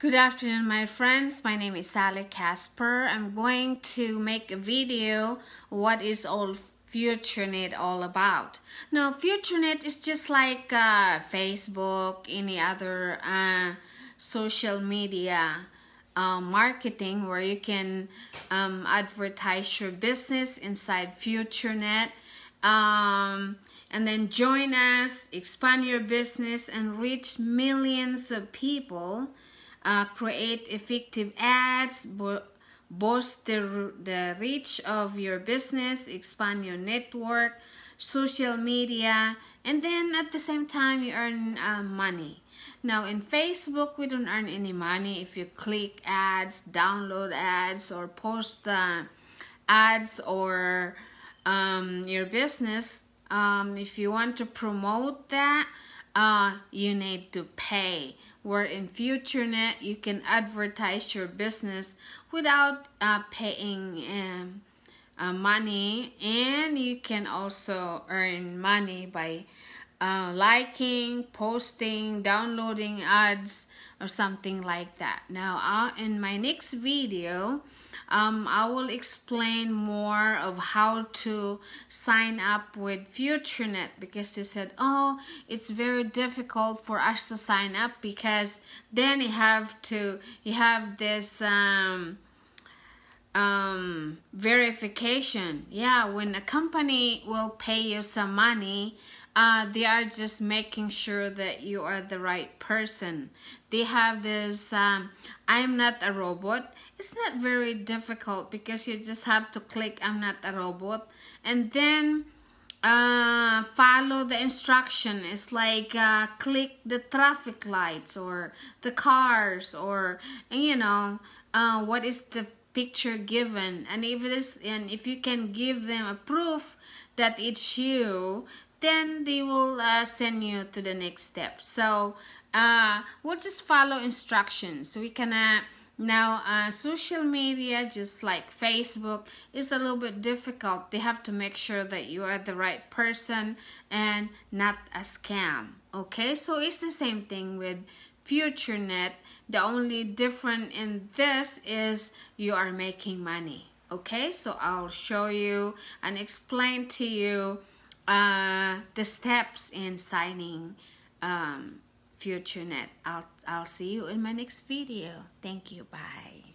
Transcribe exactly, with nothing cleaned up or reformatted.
Good afternoon, my friends. My name is Sally Kasper. I'm going to make a video what is all FutureNet all about. Now, FutureNet is just like uh, Facebook, any other uh, social media uh, marketing where you can um, advertise your business inside FutureNet. Um, and then join us, expand your business, and reach millions of people. Uh, create effective ads, bo boost the, the reach of your business, expand your network, social media, and then at the same time you earn uh, money. Now in Facebook, we don't earn any money if you click ads, download ads, or post uh, ads or um, your business. Um, if you want to promote that, uh, you need to pay. Where in FutureNet, you can advertise your business without uh, paying um, uh, money, and you can also earn money by uh, liking, posting, downloading ads, or something like that. Now, uh, in my next video, um, I will explain more of how to sign up with FutureNet, because they said, oh, it's very difficult for us to sign up because then you have to you have this um, um, verification. Yeah, when a company will pay you some money, Uh, they are just making sure that you are the right person. They have this, um, I'm not a robot. It's not very difficult because you just have to click I'm not a robot. And then uh, follow the instruction. It's like uh, click the traffic lights or the cars or, you know, uh, what is the picture given. And if, it is, and if you can give them a proof that it's you, then they will uh, send you to the next step. So uh, we'll just follow instructions. We can uh, now uh, social media, just like Facebook, is a little bit difficult. They have to make sure that you are the right person and not a scam. Okay, so it's the same thing with FutureNet. The only difference in this is you are making money. Okay, so I'll show you and explain to you Uh, the steps in signing um, FutureNet. I'll, I'll see you in my next video. Thank you. Bye.